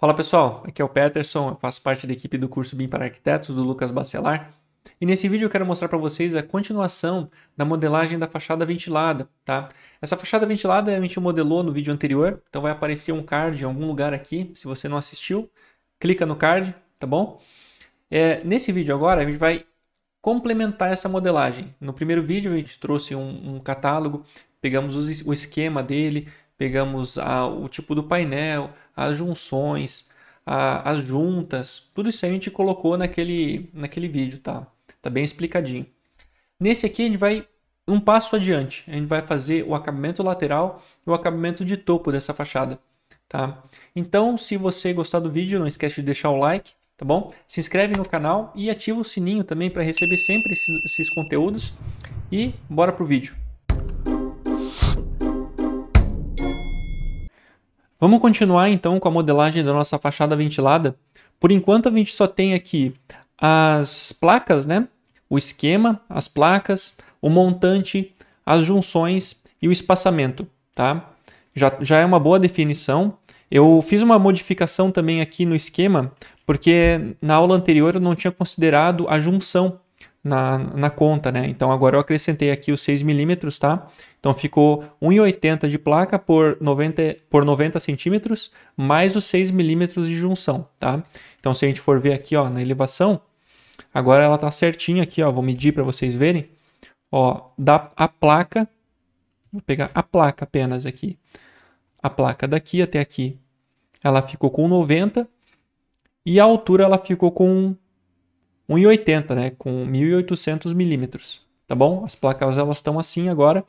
Fala pessoal, aqui é o Peterson, eu faço parte da equipe do curso BIM para arquitetos do Lucas Bacelar. E nesse vídeo eu quero mostrar para vocês a continuação da modelagem da fachada ventilada, tá? Essa fachada ventilada a gente modelou no vídeo anterior, então vai aparecer um card em algum lugar aqui, se você não assistiu, clica no card, tá bom? Nesse vídeo agora a gente vai complementar essa modelagem. No primeiro vídeo a gente trouxe um catálogo, pegamos o esquema dele, pegamos o tipo do painel, as junções, as juntas, tudo isso a gente colocou naquele vídeo, tá? Tá bem explicadinho. Nesse aqui a gente vai um passo adiante, a gente vai fazer o acabamento lateral e o acabamento de topo dessa fachada, tá? Então, se você gostar do vídeo, não esquece de deixar o like, tá bom? Se inscreve no canal e ativa o sininho também para receber sempre esses conteúdos. E bora pro vídeo. Vamos continuar então com a modelagem da nossa fachada ventilada. Por enquanto a gente só tem aqui as placas, né? O esquema, as placas, o montante, as junções e o espaçamento, tá? Já é uma boa definição. Eu fiz uma modificação também aqui no esquema, porque na aula anterior eu não tinha considerado a junção na conta, né? Então agora eu acrescentei aqui os 6 milímetros, tá? Então ficou 1,80 de placa por 90 centímetros, mais os 6 milímetros de junção, tá? Então se a gente for ver aqui, ó, na elevação, agora ela tá certinha aqui, ó, vou medir para vocês verem, ó, dá a placa, vou pegar a placa apenas aqui, a placa daqui até aqui, ela ficou com 90 e a altura ela ficou com 1,80, né, com 1.800 milímetros, tá bom? As placas elas estão assim agora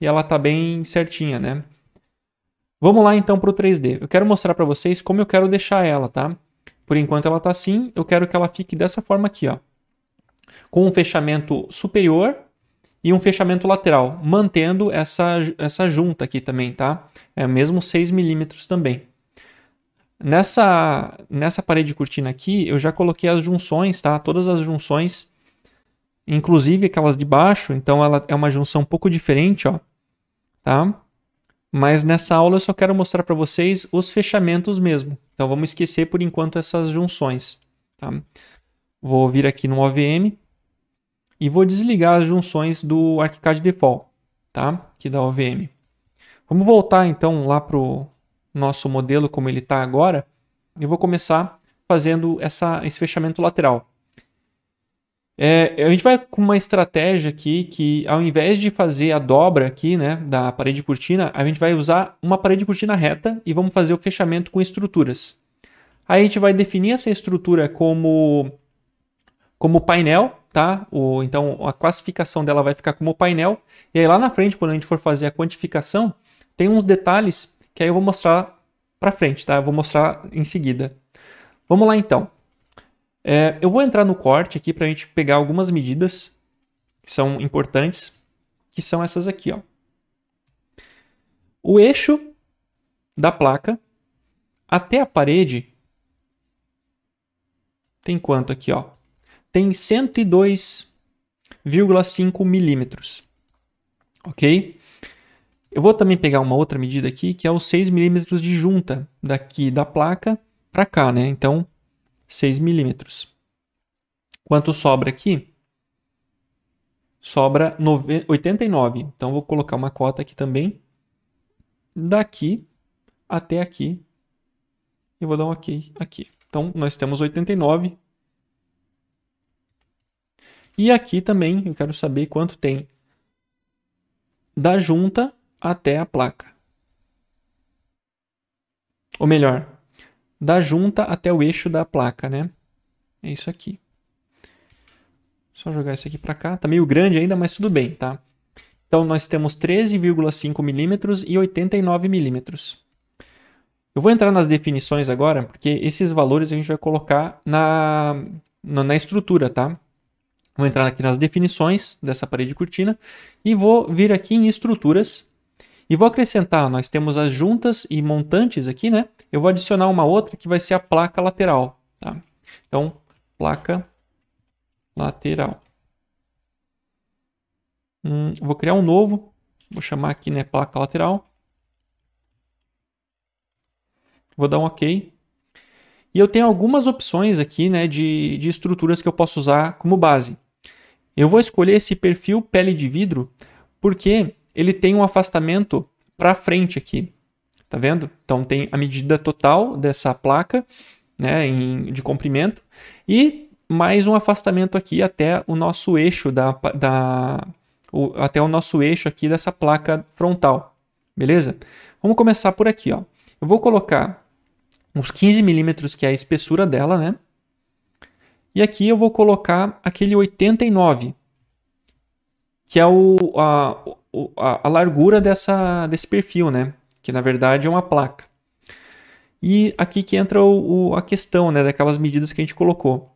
e ela tá bem certinha, né? Vamos lá então para o 3D. Eu quero mostrar para vocês como eu quero deixar ela, tá? Por enquanto ela tá assim, eu quero que ela fique dessa forma aqui, ó, com um fechamento superior e um fechamento lateral, mantendo essa junta aqui também, tá? É mesmo 6 milímetros também. Nessa parede de cortina aqui, eu já coloquei as junções, tá? Todas as junções, inclusive aquelas de baixo, então ela é uma junção um pouco diferente, ó, tá? Mas nessa aula eu só quero mostrar para vocês os fechamentos mesmo. Então vamos esquecer por enquanto essas junções, tá? Vou vir aqui no OVM e vou desligar as junções do ArchiCAD Default, tá? Aqui da OVM. Vamos voltar então lá pro nosso modelo como ele está agora. Eu vou começar fazendo esse fechamento lateral. A gente vai com uma estratégia aqui que, ao invés de fazer a dobra aqui, né, da parede cortina, a gente vai usar uma parede cortina reta e vamos fazer o fechamento com estruturas. Aí a gente vai definir essa estrutura como painel, tá? Então a classificação dela vai ficar como painel. E aí lá na frente, quando a gente for fazer a quantificação, tem uns detalhes que aí eu vou mostrar para frente, tá? Eu vou mostrar em seguida. Vamos lá, então. Eu vou entrar no corte aqui para a gente pegar algumas medidas que são importantes, que são essas aqui, ó. O eixo da placa até a parede tem quanto aqui, ó? Tem 102,5 milímetros, ok? Eu vou também pegar uma outra medida aqui, que é os 6 milímetros de junta, daqui da placa para cá, né? Então, 6 milímetros. Quanto sobra aqui? Sobra 89. Então, vou colocar uma cota aqui também. Daqui até aqui. E vou dar um OK aqui. Então, nós temos 89. E aqui também, eu quero saber quanto tem da junta até a placa. Ou melhor, da junta até o eixo da placa, né? É isso aqui. Só jogar isso aqui para cá. Tá meio grande ainda, mas tudo bem, tá? Então nós temos 13,5 milímetros e 89 milímetros. Eu vou entrar nas definições agora, porque esses valores a gente vai colocar na estrutura, tá? Vou entrar aqui nas definições dessa parede cortina e vou vir aqui em estruturas. E vou acrescentar, nós temos as juntas e montantes aqui, né? Eu vou adicionar uma outra que vai ser a placa lateral, tá? Então, placa lateral. Vou criar um novo, vou chamar aqui, né, placa lateral. Vou dar um OK. E eu tenho algumas opções aqui, né, de estruturas que eu posso usar como base. Eu vou escolher esse perfil pele de vidro porque ele tem um afastamento para frente aqui. Tá vendo? Então tem a medida total dessa placa, né, de comprimento, e mais um afastamento aqui até o nosso eixo aqui dessa placa frontal. Beleza? Vamos começar por aqui, ó. Eu vou colocar uns 15 milímetros, que é a espessura dela, né? E aqui eu vou colocar aquele 89, que é a largura desse perfil, né? Que na verdade é uma placa. E aqui que entra a questão, né, daquelas medidas que a gente colocou.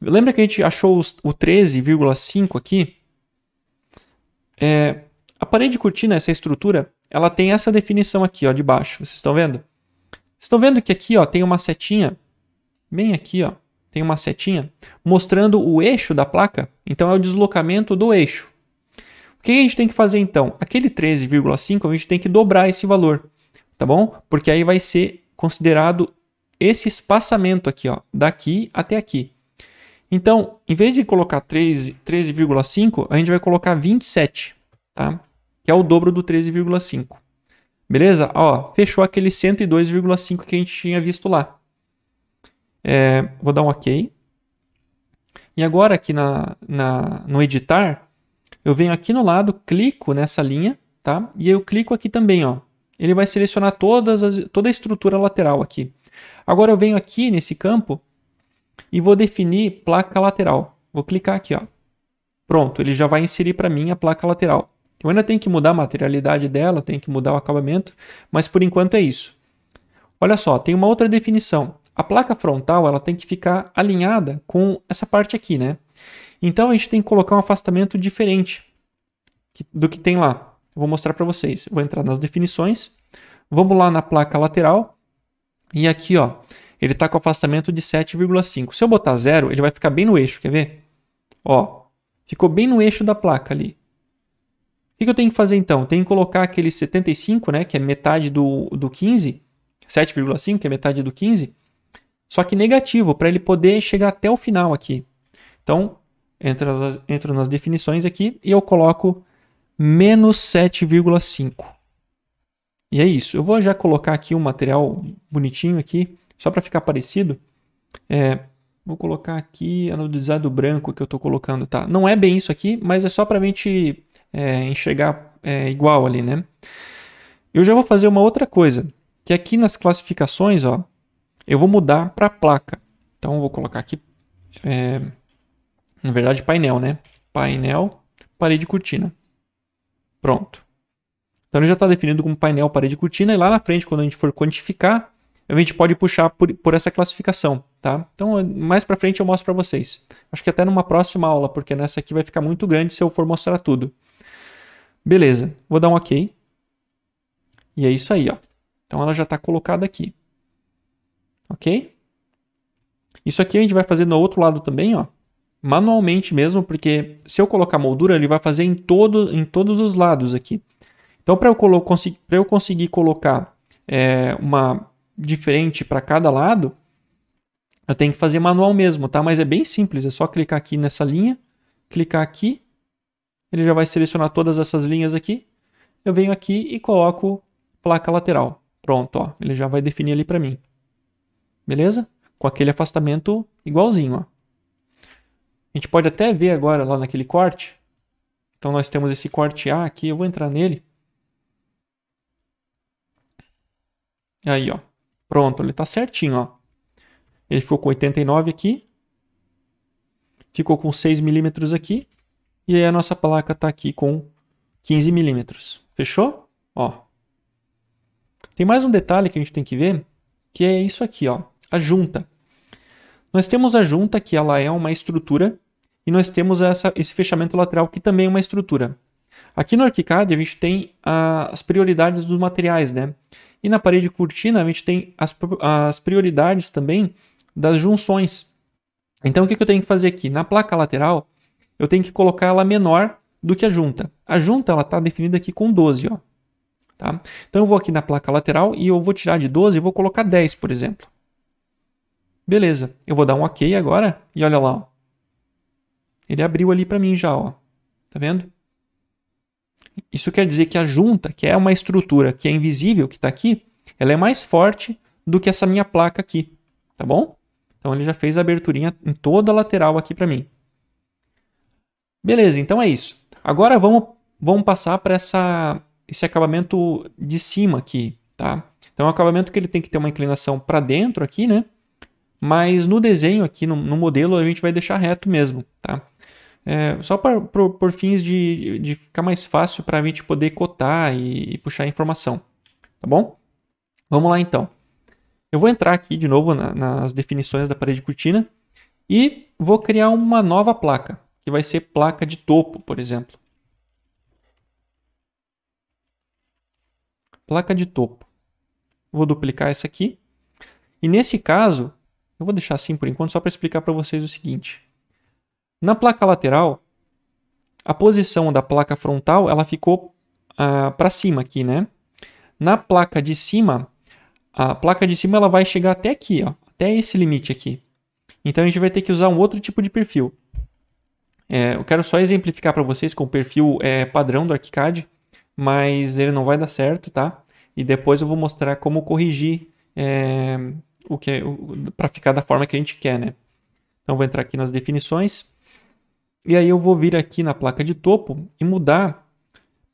Lembra que a gente achou o 13,5 aqui? A parede de cortina, essa estrutura, ela tem essa definição aqui, ó, de baixo. Vocês estão vendo? Vocês estão vendo que aqui, ó, tem uma setinha, bem aqui, ó, tem uma setinha mostrando o eixo da placa? Então é o deslocamento do eixo. O que a gente tem que fazer então? Aquele 13,5 a gente tem que dobrar esse valor, tá bom? Porque aí vai ser considerado esse espaçamento aqui, ó, daqui até aqui. Então, em vez de colocar 13,5, a gente vai colocar 27, tá? Que é o dobro do 13,5. Beleza? Ó, fechou aquele 102,5 que a gente tinha visto lá. Vou dar um OK. E agora aqui no editar, eu venho aqui no lado, clico nessa linha, tá? E eu clico aqui também, ó. Ele vai selecionar toda a estrutura lateral aqui. Agora eu venho aqui nesse campo e vou definir placa lateral. Vou clicar aqui, ó. Pronto, ele já vai inserir para mim a placa lateral. Eu ainda tenho que mudar a materialidade dela, tenho que mudar o acabamento, mas por enquanto é isso. Olha só, tem uma outra definição. A placa frontal, ela tem que ficar alinhada com essa parte aqui, né? Então a gente tem que colocar um afastamento diferente do que tem lá. Eu vou mostrar para vocês. Eu vou entrar nas definições. Vamos lá na placa lateral. E aqui, ó, ele está com afastamento de 7,5. Se eu botar 0, ele vai ficar bem no eixo, quer ver? Ó, ficou bem no eixo da placa ali. O que eu tenho que fazer então? Tenho que colocar aquele 75, né, que é metade do 15, 7,5, que é metade do 15, só que negativo, para ele poder chegar até o final aqui. Então, entro nas definições aqui e eu coloco menos 7,5. E é isso. Eu vou já colocar aqui um material bonitinho aqui, só para ficar parecido. Vou colocar aqui anodizado branco que eu estou colocando, tá? Não é bem isso aqui, mas é só para a gente... enxergar igual ali, né? Eu já vou fazer uma outra coisa, que aqui nas classificações, ó, eu vou mudar para placa. Então eu vou colocar aqui, na verdade, painel, né? Painel, parede, cortina. Pronto. Então ele já está definido como painel, parede, cortina, e lá na frente, quando a gente for quantificar, a gente pode puxar por essa classificação, tá? Então, mais pra frente eu mostro pra vocês. Acho que até numa próxima aula, porque nessa aqui vai ficar muito grande se eu for mostrar tudo. Beleza, vou dar um OK. E é isso aí, ó. Então ela já está colocada aqui. Ok? Isso aqui a gente vai fazer no outro lado também, ó. Manualmente mesmo, porque se eu colocar moldura, ele vai fazer em todos os lados aqui. Então, para eu conseguir colocar uma... diferente para cada lado, eu tenho que fazer manual mesmo, tá? Mas é bem simples, é só clicar aqui nessa linha, clicar aqui, ele já vai selecionar todas essas linhas aqui, eu venho aqui e coloco placa lateral. Pronto, ó, ele já vai definir ali para mim. Beleza? Com aquele afastamento igualzinho, ó. A gente pode até ver agora lá naquele corte. Então nós temos esse corte A aqui, eu vou entrar nele. Aí, ó. Pronto, ele tá certinho, ó. Ele ficou com 89 aqui. Ficou com 6 milímetros aqui. E aí a nossa placa tá aqui com 15 milímetros. Fechou? Ó. Tem mais um detalhe que a gente tem que ver, que é isso aqui, ó. A junta. Nós temos a junta, que ela é uma estrutura. E nós temos esse fechamento lateral, que também é uma estrutura. Aqui no ArchiCAD a gente tem as prioridades dos materiais, né? E na parede cortina a gente tem as prioridades também das junções. Então o que eu tenho que fazer aqui? Na placa lateral eu tenho que colocar ela menor do que a junta. A junta ela está definida aqui com 12, ó. Tá? Então eu vou aqui na placa lateral e eu vou tirar de 12 e vou colocar 10, por exemplo. Beleza, eu vou dar um OK agora e olha lá, ó. Ele abriu ali para mim já, ó. Tá vendo? Isso quer dizer que a junta, que é uma estrutura que é invisível, que está aqui, ela é mais forte do que essa minha placa aqui, tá bom? Então ele já fez a aberturinha em toda a lateral aqui para mim. Beleza, então é isso. Agora vamos passar para esse acabamento de cima aqui, tá? Então é um acabamento que ele tem que ter uma inclinação para dentro aqui, né? Mas no desenho aqui, no modelo, a gente vai deixar reto mesmo, tá? Só por fins de ficar mais fácil para a gente poder cotar e puxar a informação, tá bom? Vamos lá então. Eu vou entrar aqui de novo nas definições da parede cortina e vou criar uma nova placa, que vai ser placa de topo, por exemplo. Placa de topo. Vou duplicar essa aqui. E nesse caso, eu vou deixar assim por enquanto só para explicar para vocês o seguinte. Na placa lateral, a posição da placa frontal ela ficou para cima aqui, né? Na placa de cima, a placa de cima ela vai chegar até aqui, ó, até esse limite aqui. Então a gente vai ter que usar um outro tipo de perfil. Eu quero só exemplificar para vocês com o perfil padrão do ArchiCAD, mas ele não vai dar certo, tá? E depois eu vou mostrar como corrigir para ficar da forma que a gente quer, né? Então vou entrar aqui nas definições e aí eu vou vir aqui na placa de topo e mudar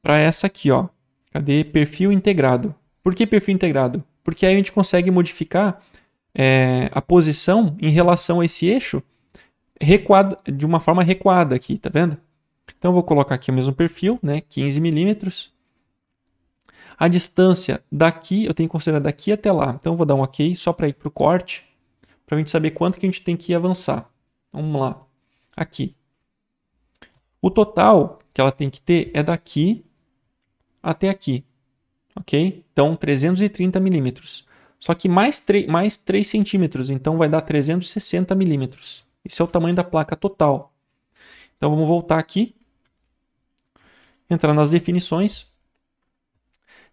para essa aqui, ó. Cadê? Perfil integrado. Por que perfil integrado? Porque aí a gente consegue modificar a posição em relação a esse eixo de uma forma recuada aqui, tá vendo? Então eu vou colocar aqui o mesmo perfil, né? 15 milímetros. A distância daqui, eu tenho que considerar daqui até lá. Então eu vou dar um OK só para ir para o corte, para a gente saber quanto que a gente tem que avançar. Vamos lá. Aqui. O total que ela tem que ter é daqui até aqui. Ok? Então 330 milímetros. Só que mais 3 centímetros, então vai dar 360 milímetros. Esse é o tamanho da placa total. Então vamos voltar aqui, entrar nas definições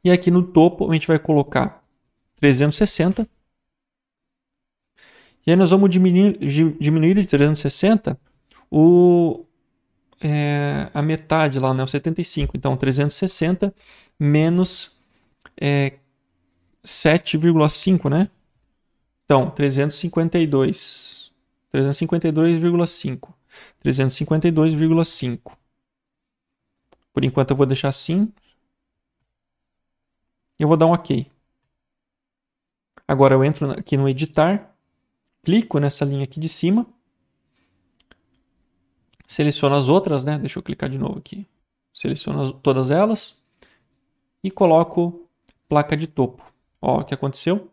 e aqui no topo a gente vai colocar 360 e aí nós vamos diminuir de 360 a metade lá, né? O 75, então 360 menos 7,5, né? Então 352,5. 352,5. Por enquanto eu vou deixar assim. Eu vou dar um OK. Agora eu entro aqui no editar, clico nessa linha aqui de cima, seleciono as outras, né? Deixa eu clicar de novo aqui. Seleciono todas elas e coloco placa de topo. Ó, o que aconteceu?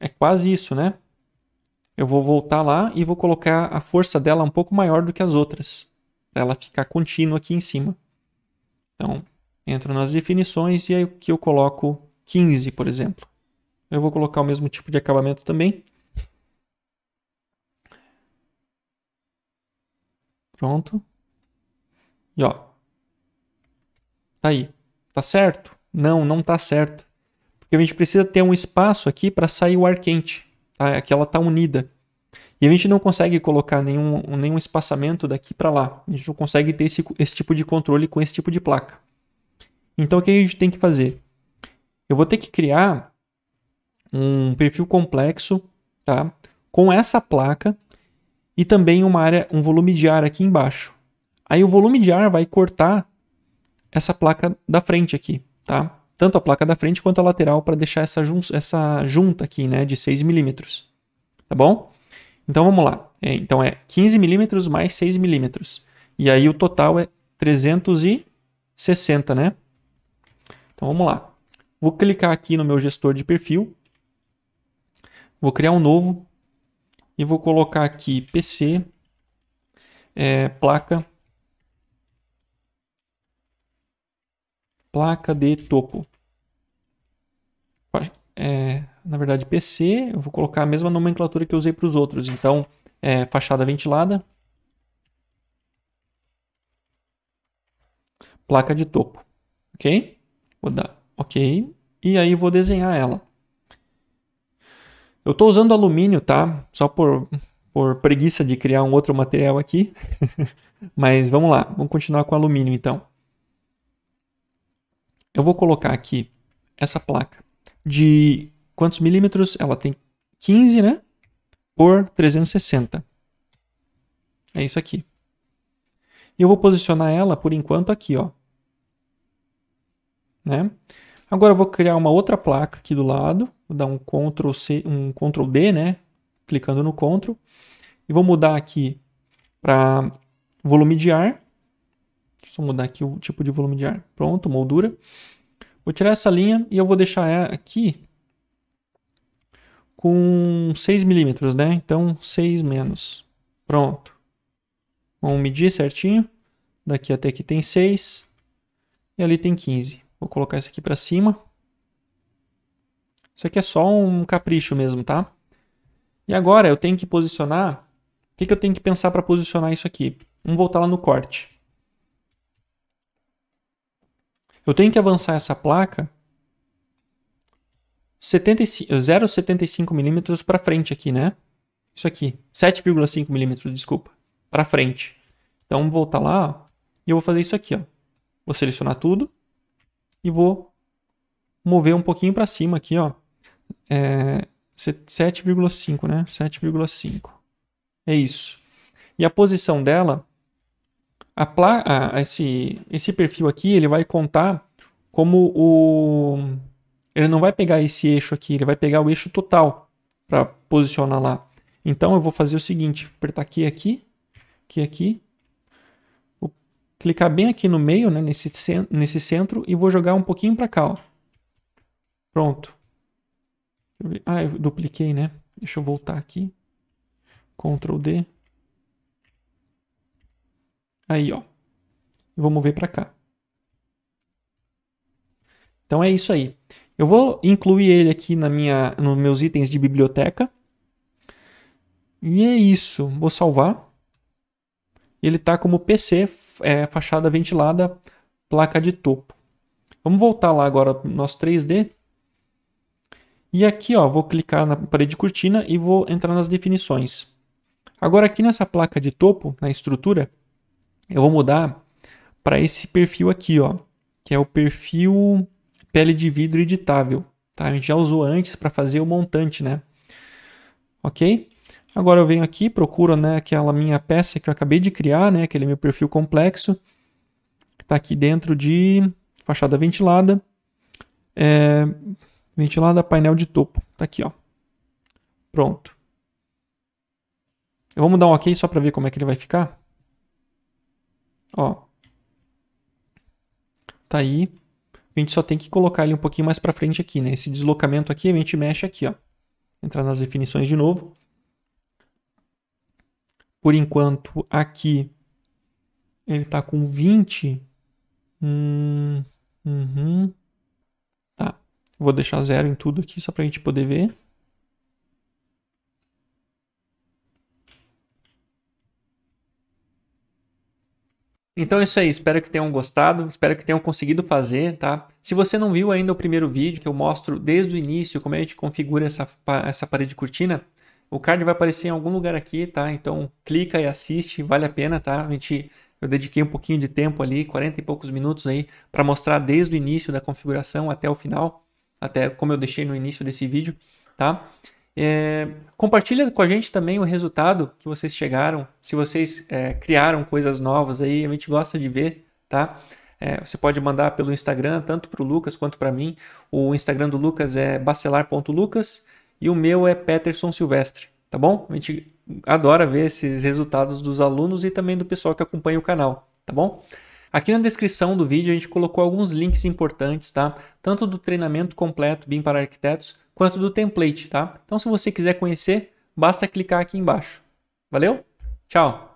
É quase isso, né? Eu vou voltar lá e vou colocar a força dela um pouco maior do que as outras, para ela ficar contínua aqui em cima. Então, entro nas definições e aí que eu coloco 15, por exemplo. Eu vou colocar o mesmo tipo de acabamento também. Pronto. E ó. Tá aí. Tá certo? Não, não tá certo. Porque a gente precisa ter um espaço aqui para sair o ar quente. Aqui ela está unida. E a gente não consegue colocar nenhum espaçamento daqui para lá. A gente não consegue ter esse tipo de controle com esse tipo de placa. Então o que a gente tem que fazer? Eu vou ter que criar um perfil complexo, tá? Com essa placa e também um volume de ar aqui embaixo. Aí o volume de ar vai cortar essa placa da frente aqui, tá? Tanto a placa da frente quanto a lateral, para deixar essa junta aqui, né, de 6 milímetros. Tá bom? Então vamos lá. Então é 15 milímetros mais 6 milímetros. E aí o total é 360, né? Então vamos lá. Vou clicar aqui no meu gestor de perfil. Vou criar um novo. E vou colocar aqui PC, placa de topo. Na verdade, PC, eu vou colocar a mesma nomenclatura que eu usei para os outros. Então, fachada ventilada. Placa de topo. Ok? Vou dar OK. E aí, vou desenhar ela. Eu estou usando alumínio, tá? Só por preguiça de criar um outro material aqui. Mas vamos lá, vamos continuar com alumínio então. Eu vou colocar aqui essa placa de quantos milímetros? Ela tem 15, né? Por 360. É isso aqui. E eu vou posicionar ela, por enquanto, aqui, ó. Né? Agora eu vou criar uma outra placa aqui do lado. Vou dar um Ctrl C, um Ctrl D, né? Clicando no Ctrl. E vou mudar aqui para volume de ar. Deixa eu só mudar aqui o tipo de volume de ar. Pronto, moldura. Vou tirar essa linha e eu vou deixar ela aqui com 6 milímetros, né? Então, 6 menos. Pronto. Vamos medir certinho. Daqui até aqui tem 6. E ali tem 15. Vou colocar isso aqui para cima. Isso aqui é só um capricho mesmo, tá? E agora eu tenho que posicionar... O que eu tenho que pensar para posicionar isso aqui? Vamos voltar lá no corte. Eu tenho que avançar essa placa 0,75 milímetros para frente aqui, né? Isso aqui, 7,5 milímetros, desculpa, para frente. Então, vamos voltar lá, ó, e eu vou fazer isso aqui, ó. Vou selecionar tudo e vou mover um pouquinho para cima aqui, ó. 7,5, né? 7,5. É isso. E a posição dela... esse perfil aqui, ele vai contar como o... Ele não vai pegar esse eixo aqui, ele vai pegar o eixo total para posicionar lá. Então eu vou fazer o seguinte, vou apertar aqui. Vou clicar bem aqui no meio, né, nesse centro, e vou jogar um pouquinho para cá. Ó. Pronto. Ah, eu dupliquei, né? Deixa eu voltar aqui. Ctrl D. Aí, ó. Eu vou mover para cá. Então é isso aí. Eu vou incluir ele aqui nos meus itens de biblioteca. E é isso. Vou salvar. Ele tá como PC, fachada ventilada, placa de topo. Vamos voltar lá agora pro nosso 3D. E aqui, ó, vou clicar na parede cortina e vou entrar nas definições. Agora aqui nessa placa de topo, na estrutura, eu vou mudar para esse perfil aqui, ó, que é o perfil pele de vidro editável. Tá? A gente já usou antes para fazer o montante, né? Ok? Agora eu venho aqui, procuro, né, aquela minha peça que eu acabei de criar, né, aquele meu perfil complexo. Está aqui dentro de fachada ventilada, painel de topo. Está aqui, ó. Pronto. Eu vou mudar um OK só para ver como é que ele vai ficar. Ó, tá aí. A gente só tem que colocar ele um pouquinho mais pra frente aqui, né? Esse deslocamento aqui, a gente mexe aqui, ó. Entrar nas definições de novo. Por enquanto, aqui, ele tá com 20. Tá. Vou deixar 0 em tudo aqui, só pra gente poder ver. Então é isso aí, espero que tenham gostado, espero que tenham conseguido fazer, tá? Se você não viu ainda o primeiro vídeo, que eu mostro desde o início como a gente configura essa parede cortina, o card vai aparecer em algum lugar aqui, tá? Então clica e assiste, vale a pena, tá? Eu dediquei um pouquinho de tempo ali, 40 e poucos minutos aí, para mostrar desde o início da configuração até o final, até como eu deixei no início desse vídeo, tá? Compartilha com a gente também o resultado que vocês chegaram, se vocês criaram coisas novas aí, a gente gosta de ver, tá? Você pode mandar pelo Instagram, tanto para o Lucas quanto para mim. O Instagram do Lucas é bacelar.lucas e o meu é Peterson Silvestre, tá bom? A gente adora ver esses resultados dos alunos e também do pessoal que acompanha o canal, tá bom? Aqui na descrição do vídeo a gente colocou alguns links importantes, tá? Tanto do treinamento completo BIM para arquitetos, quanto do template, tá? Então, se você quiser conhecer, basta clicar aqui embaixo. Valeu? Tchau!